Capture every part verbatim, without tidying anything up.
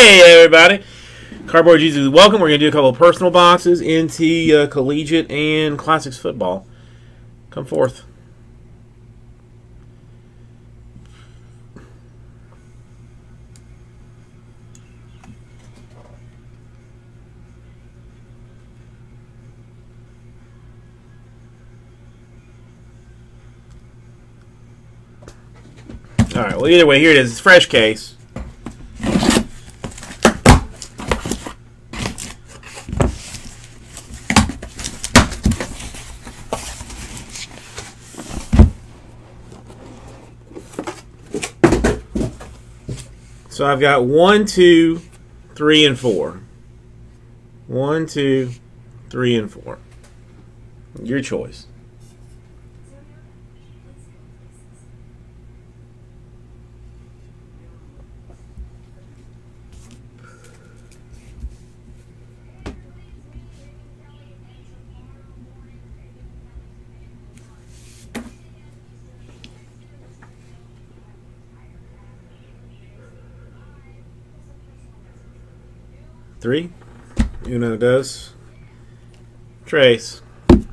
Hey, everybody. Cardboard Jesus, welcome. We're going to do a couple of personal boxes into uh, collegiate and classics football. Come forth. All right, well, either way, here it is. It's a fresh case. So I've got one, two, three, and four. One, two, three, and four. Your choice. Three, Uno dos, tres. All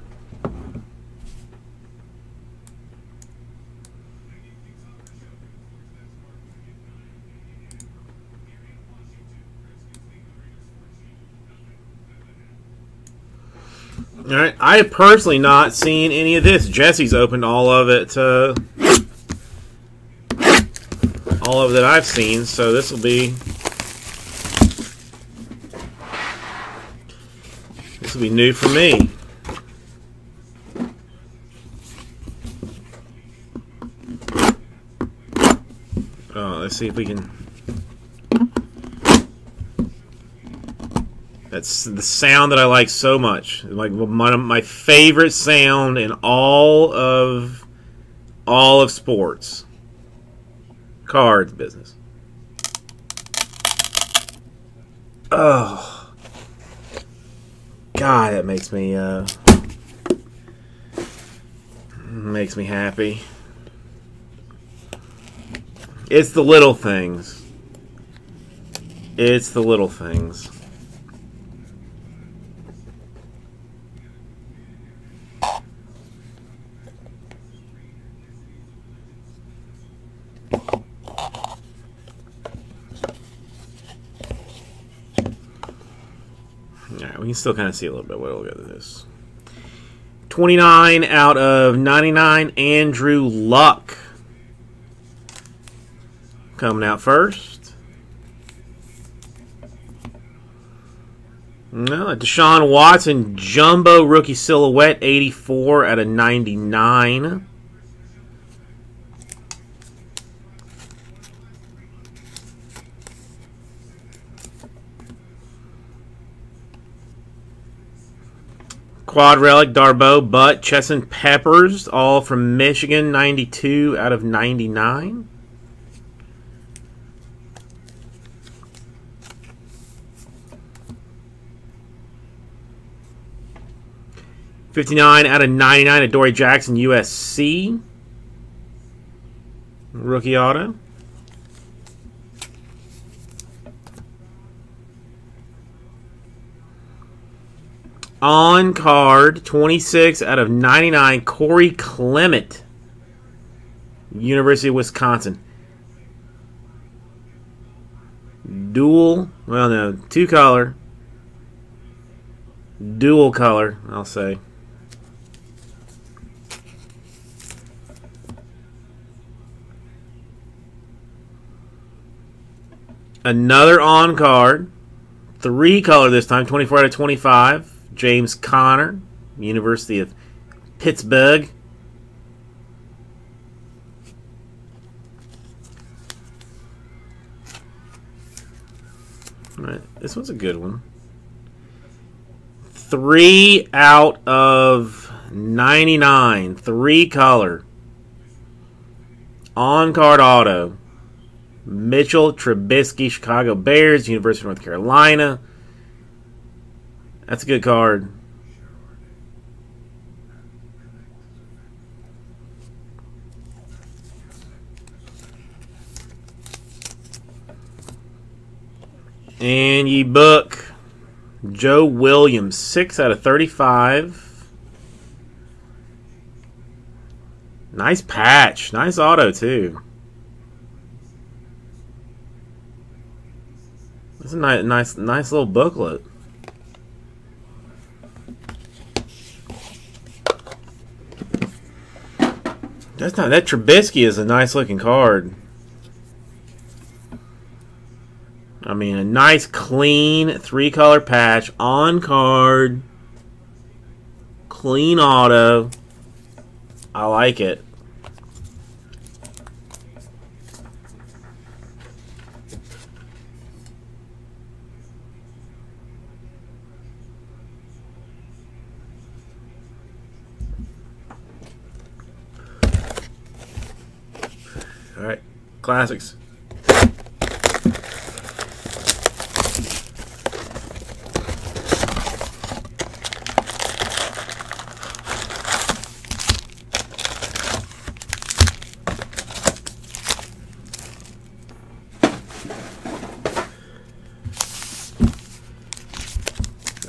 right, I have personally not seen any of this. Jesse's opened all of it, uh, all of it that I've seen. So this will be. This will be new for me. Oh, let's see if we can. That's the sound that I like so much. Like one of my favorite sound in all of all of sports, cards business. Oh. God, that makes me uh, makes me happy. It's the little things. It's the little things. You can still kind of see a little bit what it'll go to this. twenty-nine out of ninety-nine, Andrew Luck. Coming out first. No, Deshaun Watson, Jumbo Rookie Silhouette, eighty-four out of ninety-nine. Quad Relic, Darbo Butt, Chesson, Peppers, all from Michigan, ninety-two out of ninety-nine. fifty-nine out of ninety-nine, Adoree Jackson, U S C. Rookie auto. On card, twenty-six out of ninety-nine, Corey Clement, University of Wisconsin. Dual, well, no, two color. Dual color, I'll say. Another on card, three color this time, twenty-four out of twenty-five. James Conner, University of Pittsburgh. All right, this one's a good one. Three out of ninety-nine, three color. On card auto. Mitchell Trubisky, Chicago Bears, University of North Carolina. That's a good card. And you book Joe Williams, six out of thirty-five. Nice patch. Nice auto, too. That's a nice, nice, nice little booklet. That's not, that Trubisky is a nice looking card. I mean, a nice clean three color patch on card. Clean auto. I like it. Alright, classics.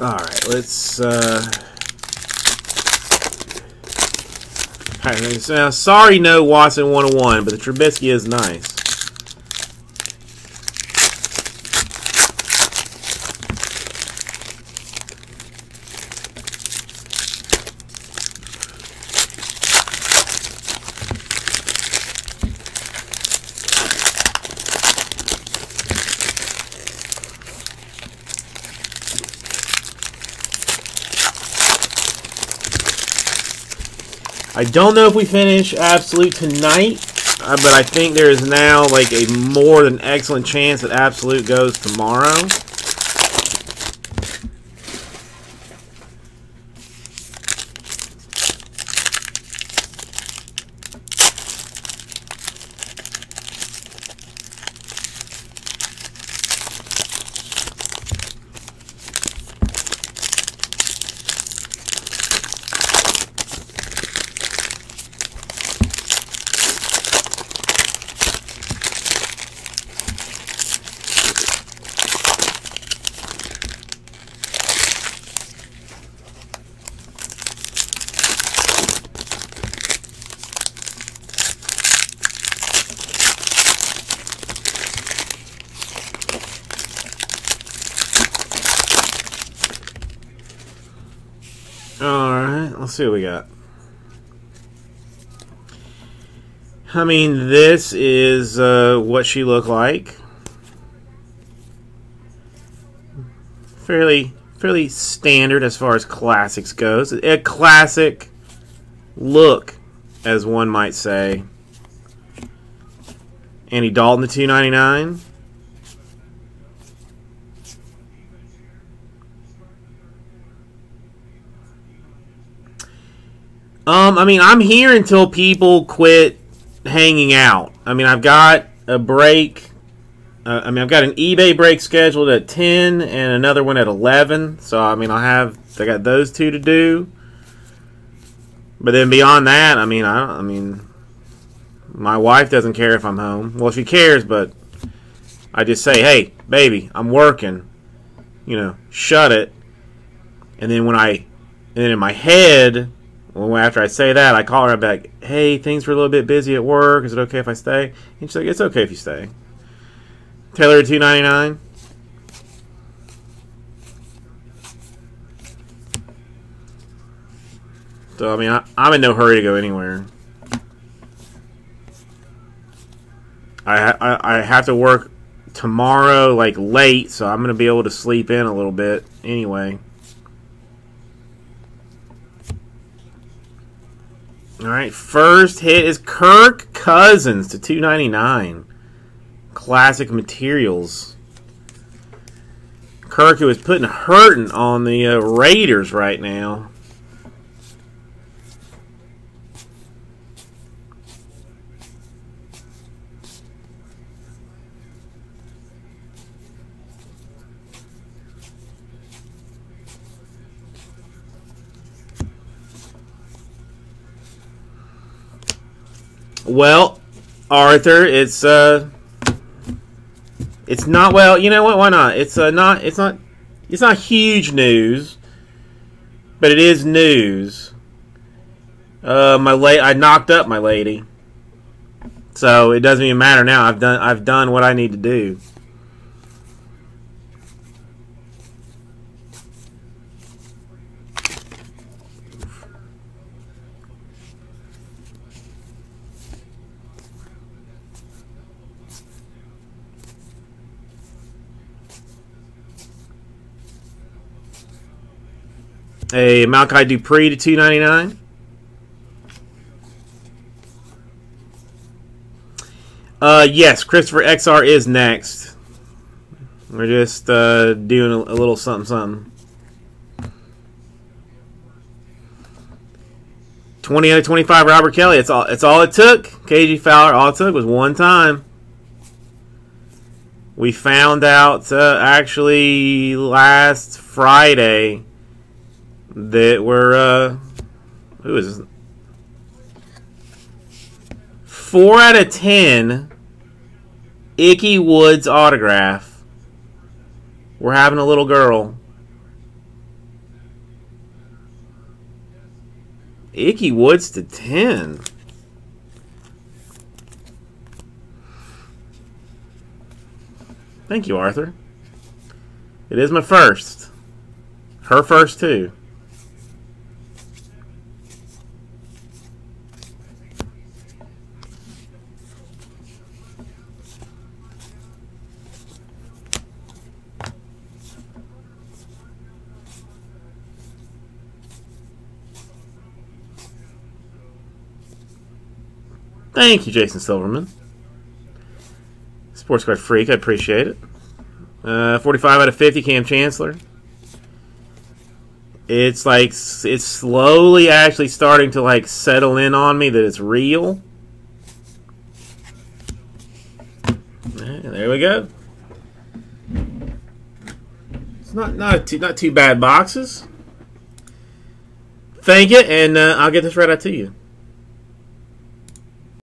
Alright, let's uh Now, sorry, no Watson one oh one, but the Trubisky is nice. I don't know if we finish Absolute tonight, uh, but I think there is now like a more than excellent chance that Absolute goes tomorrow. Let's see what we got. I mean, this is uh, what she looked like. Fairly, fairly standard as far as classics goes. A classic look, as one might say. Annie Dalton to two ninety-nine. Um, I mean, I'm here until people quit hanging out. I mean, I've got a break. Uh, I mean, I've got an eBay break scheduled at ten and another one at eleven. So, I mean, I'll have, I got those two to do. But then beyond that, I mean, I, I mean, my wife doesn't care if I'm home. Well, she cares, but I just say, hey, baby, I'm working. You know, shut it. And then when I, and then in my head... Well, after I say that, I call her back. Hey, things were a little bit busy at work. Is it okay if I stay? And she's like, it's okay if you stay. Taylor, two ninety nine. So I mean, I, I'm in no hurry to go anywhere. I, I I have to work tomorrow, like late, so I'm gonna be able to sleep in a little bit anyway. Alright, first hit is Kirk Cousins to two ninety-nine. Classic materials. Kirk, who is putting a hurting on the uh, Raiders right now. Well, Arthur, it's uh, It's not, well, you know what? Why not? It's uh, not. It's not. It's not huge news, but it is news. Uh, my la- I knocked up my lady, so it doesn't even matter now. I've done. I've done what I need to do. A Malachi Dupree to two ninety-nine. Uh, yes, Christopher X R is next. We're just uh, doing a, a little something, something. Twenty out of twenty-five, Robert Kelly. It's all. It's all it took. K G Fowler. All it took was one time. We found out uh, actually last Friday. That were, uh, who is this? Four out of ten Icky Woods autograph. We're having a little girl. Icky Woods to ten. Thank you, Arthur. It is my first. Her first, too. Thank you, Jason Silverman. Sports card freak, I appreciate it. Uh, forty-five out of fifty, Cam Chancellor. It's like it's slowly actually starting to like settle in on me that it's real. There we go. It's not not too, not too bad boxes. Thank you, and uh, I'll get this right out to you.